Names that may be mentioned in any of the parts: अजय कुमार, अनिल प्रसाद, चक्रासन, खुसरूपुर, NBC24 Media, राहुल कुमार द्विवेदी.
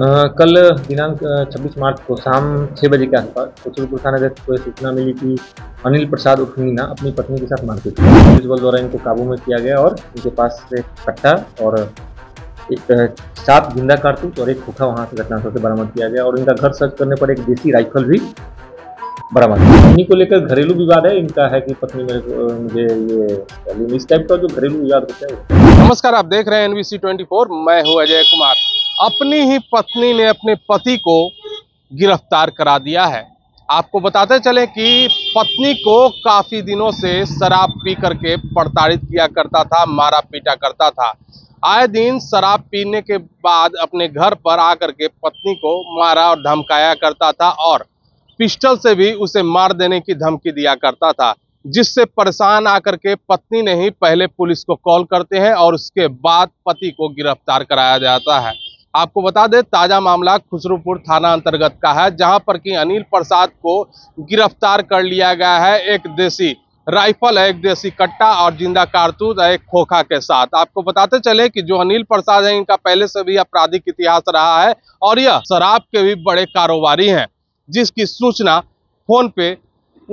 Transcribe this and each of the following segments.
कल दिनांक 26 मार्च को शाम 6 बजे के आसपास खुसरूपुर थाना क्षेत्र को सूचना मिली कि अनिल प्रसाद उर्फ मीना अपनी पत्नी के साथ मारपीट हुई। पुलिस बल द्वारा इनको काबू में किया गया और इनके पास से कट्टा और एक 7 जिंदा कारतूस और एक खोखा वहाँ से घटनास्थल से बरामद किया गया और इनका घर सर्च करने पर एक देसी राइफल भी बरामद। पत्नी को लेकर घरेलू विवाद है इनका, है कि पत्नी मुझे ये इस टाइप का जो घरेलू विवाद होता है। नमस्कार, आप देख रहे हैं NBC24, मैं हूँ अजय कुमार। अपनी ही पत्नी ने अपने पति को गिरफ्तार करा दिया है। आपको बताते चलें कि पत्नी को काफ़ी दिनों से शराब पी करके प्रताड़ित किया करता था, मारा पीटा करता था। आए दिन शराब पीने के बाद अपने घर पर आकर के पत्नी को मारा और धमकाया करता था और पिस्टल से भी उसे मार देने की धमकी दिया करता था, जिससे परेशान आकर के पत्नी ने ही पहले पुलिस को कॉल करते हैं और उसके बाद पति को गिरफ्तार कराया जाता है। आपको बता दें, ताजा मामला खुसरूपुर थाना अंतर्गत का है, जहां पर कि अनिल प्रसाद को गिरफ्तार कर लिया गया है। एक देसी राइफल है, एक देसी कट्टा और जिंदा कारतूस है एक खोखा के साथ। आपको बताते चले कि जो अनिल प्रसाद है, इनका पहले से भी आपराधिक इतिहास रहा है और यह शराब के भी बड़े कारोबारी हैं, जिसकी सूचना फोन पे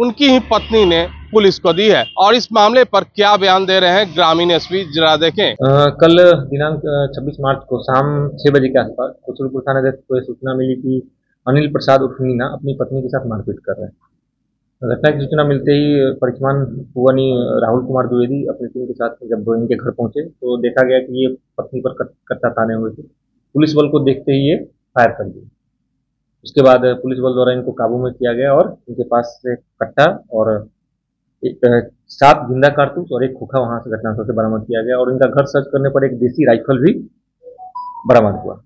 उनकी ही पत्नी ने पुलिस को दी है। और इस मामले पर क्या बयान दे रहे हैं ग्रामीण एसपी, जरा देखें। कल दिनांक 26 मार्च को शाम 6 बजे के आसपास खुसरूपुर थाना क्षेत्र को सूचना मिली कि अनिल प्रसाद उर्फ मीना अपनी पत्नी के साथ मारपीट कर रहे हैं। घटना की सूचना मिलते ही परिचमान पुअनी राहुल कुमार द्विवेदी अपनी टीम के साथ जब इनके घर पहुंचे तो देखा गया कि ये पत्नी पर कट्टा ताने हुए थे। पुलिस बल को देखते ही ये फायर कर दिए। उसके बाद पुलिस बल द्वारा इनको काबू में किया गया और इनके पास से कट्टा और एक 7 जिंदा कारतूस और एक खोखा वहाँ से घटनास्थल से बरामद किया गया और इनका घर सर्च करने पर एक देसी राइफल भी बरामद हुआ।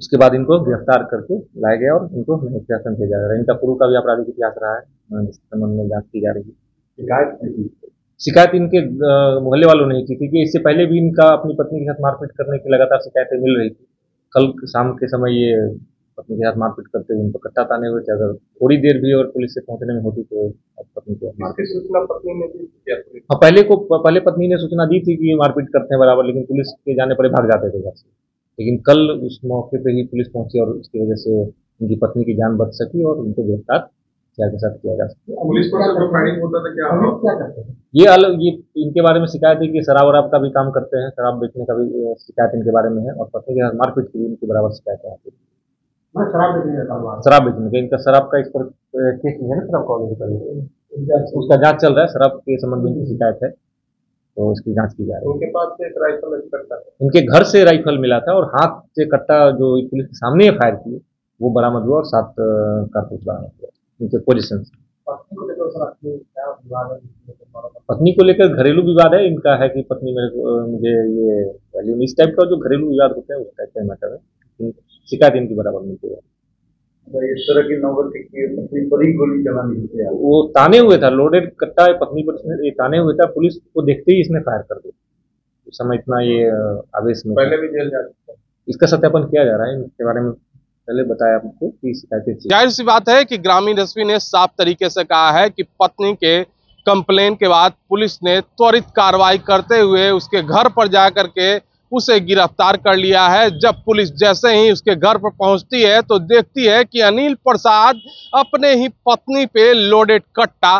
उसके बाद इनको गिरफ्तार करके लाया गया और इनको न्यायिक हिरासत में भेजा गया। इनका पूर्व का भी आपराधिक इतिहास रहा है, जिस संबंध में जाँच की जा रही है। शिकायत इनके मोहल्ले वालों ने की थी कि इससे पहले भी इनका अपनी पत्नी के साथ मारपीट करने की लगातार शिकायतें मिल रही थी। कल शाम के समय ये पत्नी के साथ मारपीट करते हुए उनको कट्टा ताने हुए थे। अगर थोड़ी देर भी और पुलिस से पहुंचने में होती तो पत्नी को मारपीट। सूचना पत्नी ने दी थी, हाँ, पहले पत्नी ने सूचना दी थी कि ये मारपीट करते हैं बराबर, लेकिन पुलिस के जाने पर भाग जाते थे घर से। लेकिन कल उस मौके पर ही पुलिस पहुंची और उसकी वजह से उनकी पत्नी की जान बच सकी और उनको गिरफ्तार के साथ किया जा सके। पुलिस ये इनके बारे में शिकायत है कि शराब वराब का भी काम करते हैं, शराब बेचने का भी शिकायत इनके बारे में है और पत्नी के साथ मारपीट की इनकी बराबर शिकायत है। शराब बेचने का इनका शराब का इस पर केस है ना, शराब का उसका जांच चल रहा है। शराब के संबंध में इनकी शिकायत है तो उसकी जांच की जा रही है। उनके पास से एक राइफल कट्टा, इनके घर से राइफल मिला था और हाथ से कट्टा जो पुलिस के सामने फायर किए वो बरामद हुआ और 7 कारतूस बरामद हुआ इनके पोजिशन से। पत्नी को लेकर घरेलू विवाद है इनका, है कि पत्नी मुझे ये इस टाइप का जो घरेलू विवाद होता है उस टाइप का मैटर है। शिकायत इनकी बराबर मिलती है। इस तरह की नौबत की पत्नी पर ही गोली चलानी, वो ताने हुए था, लोडेड कट्टा पत्नी पर इसने ताने हुए था, पुलिस को देखते ही इसने फायर कर दिया। उस समय इतना ये आवेश में, पहले भी जेल जा चुका है। इसका सत्यापन किया जा रहा है। इसके बारे में पहले बताया आपको कि शिकायतें, जाहिर सी बात है कि ग्रामीण एसपी ने साफ तरीके से कहा है कि पत्नी के कंप्लेन के बाद पुलिस ने त्वरित कार्रवाई करते हुए उसके घर पर जा करके उसे गिरफ्तार कर लिया है। जब पुलिस जैसे ही उसके घर पर पहुंचती है तो देखती है कि अनिल प्रसाद अपने ही पत्नी पे लोडेड कट्टा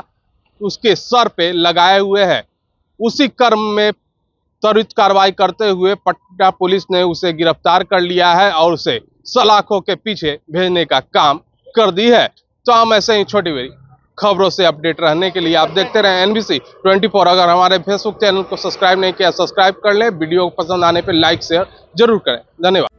उसके सर पे लगाए हुए है। उसी क्रम में त्वरित कार्रवाई करते हुए पटना पुलिस ने उसे गिरफ्तार कर लिया है और उसे सलाखों के पीछे भेजने का काम कर दी है। तो हम ऐसे ही छोटी बड़ी खबरों से अपडेट रहने के लिए आप देखते रहें NBC24। अगर हमारे फेसबुक चैनल को सब्सक्राइब नहीं किया, सब्सक्राइब कर लें। वीडियो को पसंद आने पर लाइक शेयर जरूर करें। धन्यवाद।